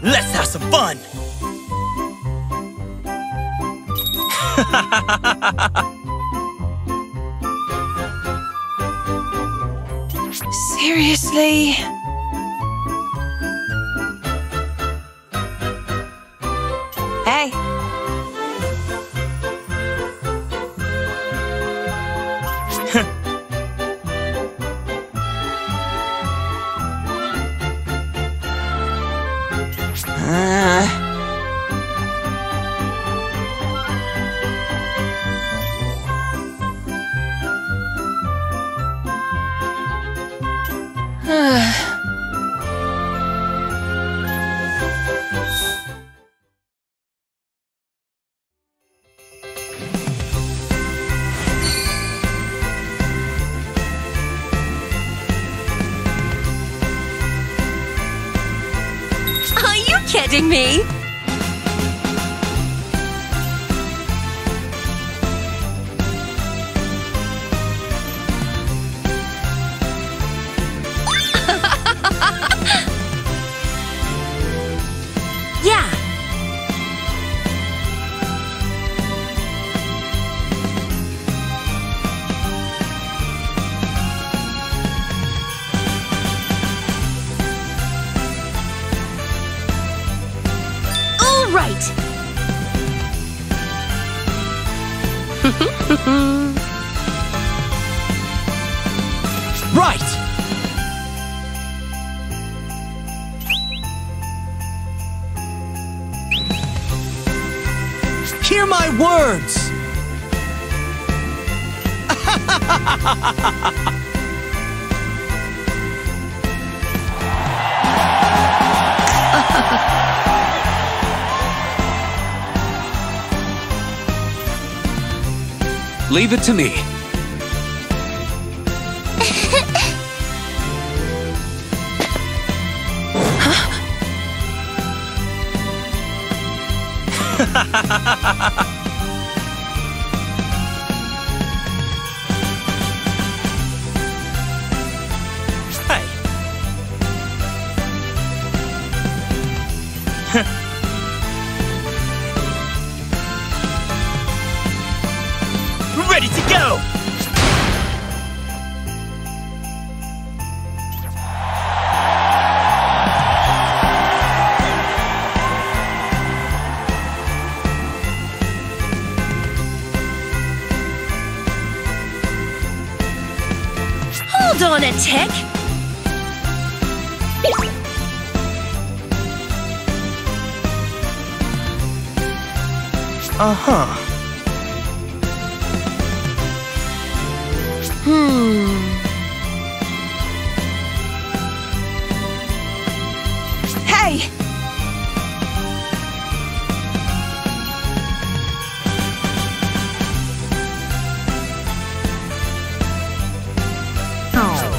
Let's have some fun! Seriously? Hey! Kidding me? Yeah. Right! Hear my words! Leave it to me. Hey. Ready to go! Hold on a tick! Uh-huh. Hey! Oh. Yeah.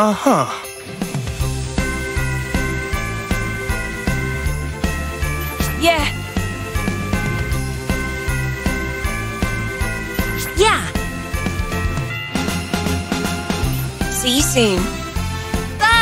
Uh-huh. Yeah. Yeah. See you soon. Bye.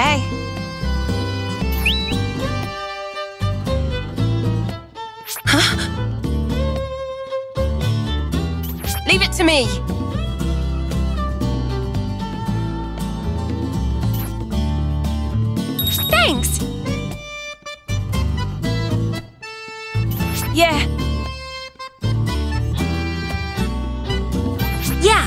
Hey! Huh? Leave it to me! Thanks! Yeah! Yeah!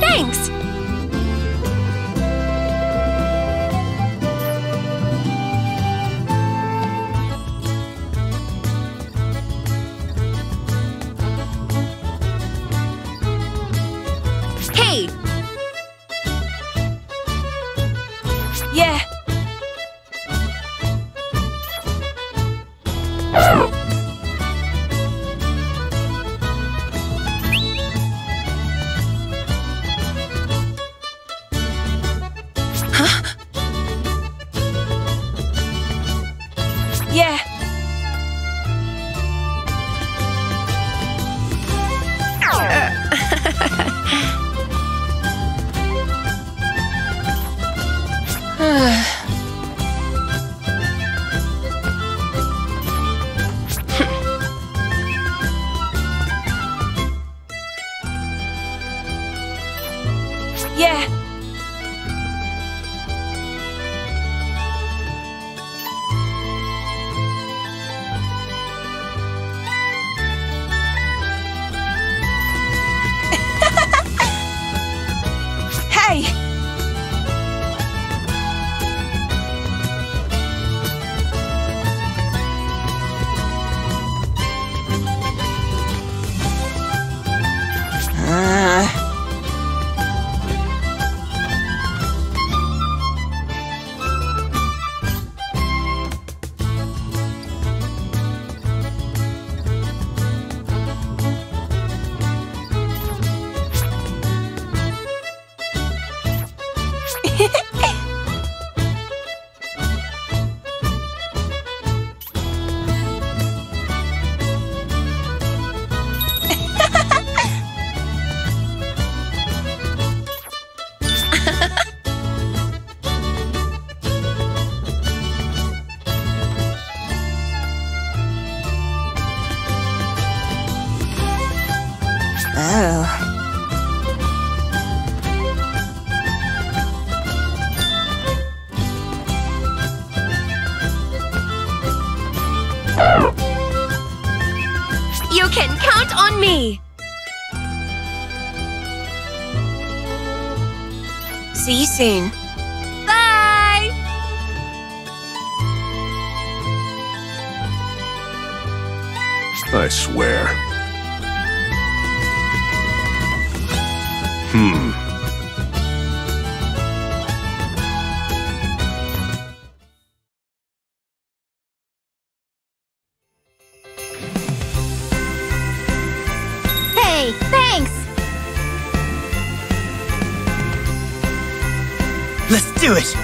Thanks. Hey. Yeah. Yeah. Yeah. Oh. You can count on me! See you soon. Bye! I swear. Hmm. Let's do it!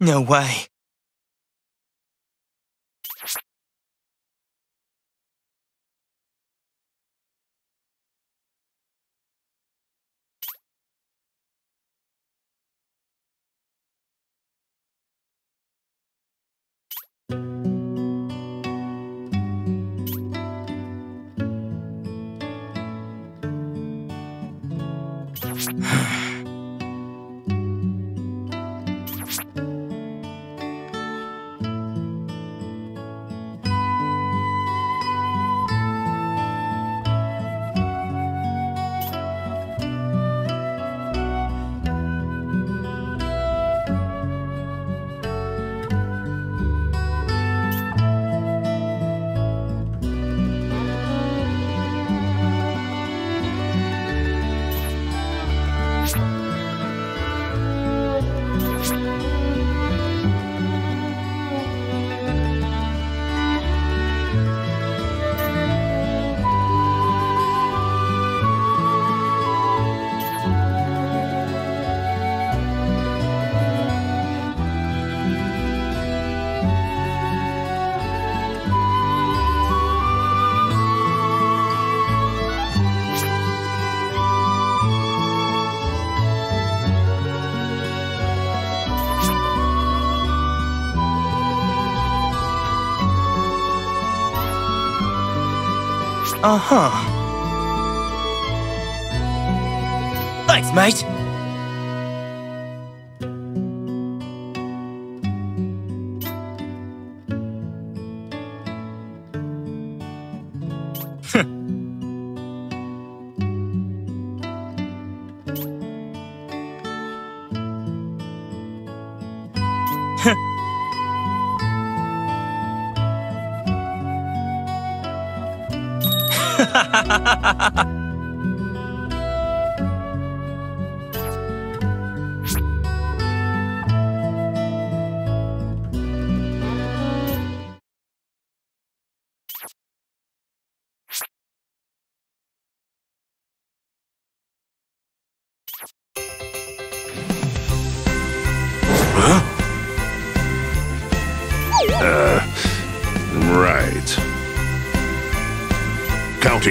No way. Thanks, mate.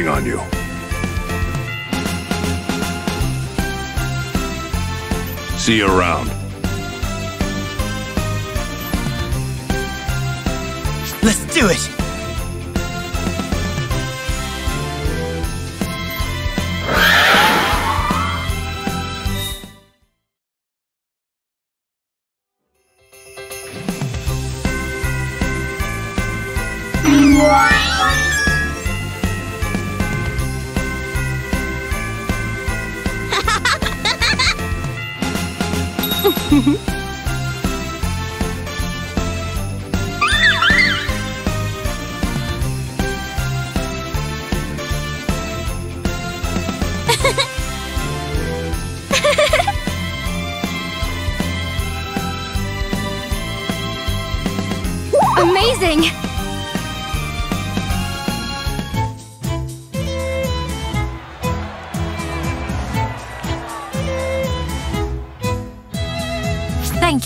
On you. See you around. Let's do it. Amazing! Thank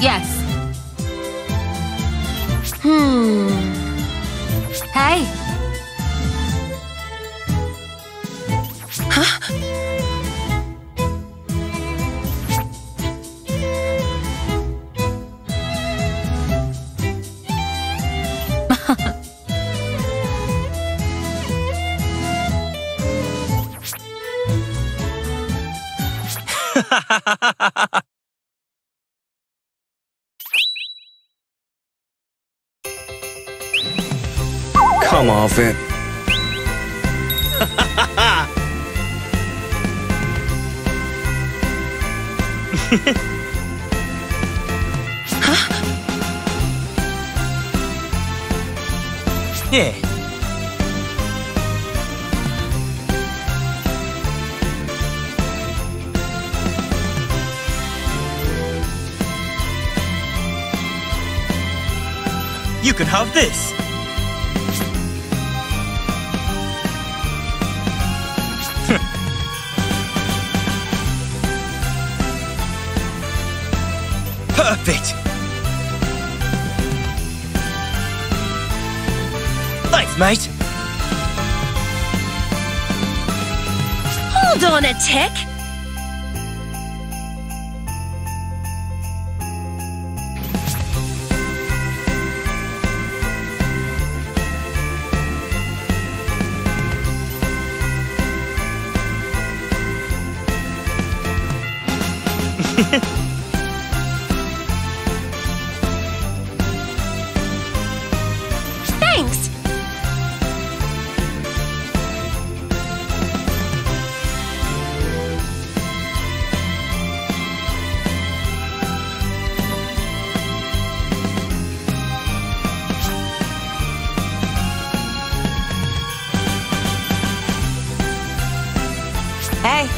Yes. はい。はっCome off it. Huh? Yeah. You can have this. Perfect. Thanks, mate. Hold on a tick. Thanks.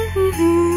Hey.